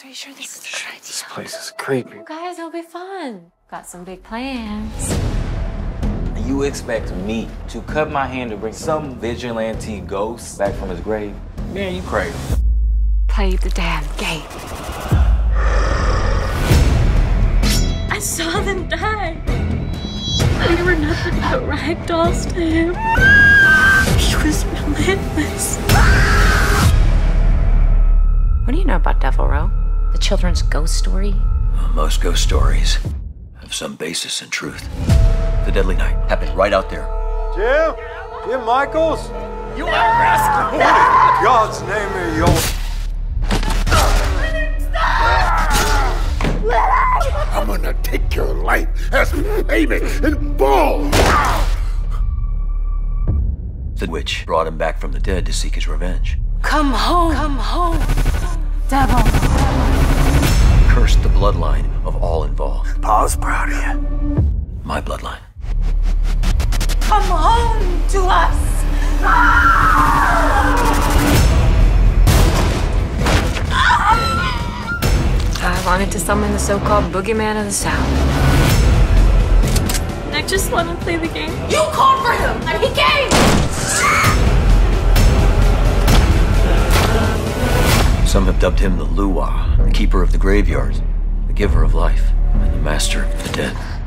Guys, are you sure this is the right deal? This place is creepy. Guys, it'll be fun. Got some big plans. You expect me to cut my hand to bring some vigilante ghost back from his grave? Man, you crazy. Play the damn game. I saw them die. They were nothing but rag dolls to him. He was relentless. What do you know about Devilreaux? The children's ghost story? Well, most ghost stories have some basis in truth. The deadly night happened right out there. Jim? Jim Michaels? You are rascal! What in God's name are you? I'm gonna take your life as payment and ball! The witch brought him back from the dead to seek his revenge. Come home! Come home! Devil. Cursed the bloodline of all involved. Paul's proud of you. My bloodline. Come home to us! I wanted to summon the so-called boogeyman of the South. I just want to play the game. You called for him, and he came! Some have dubbed him the Luwa, the keeper of the graveyards, the giver of life, and the master of the dead.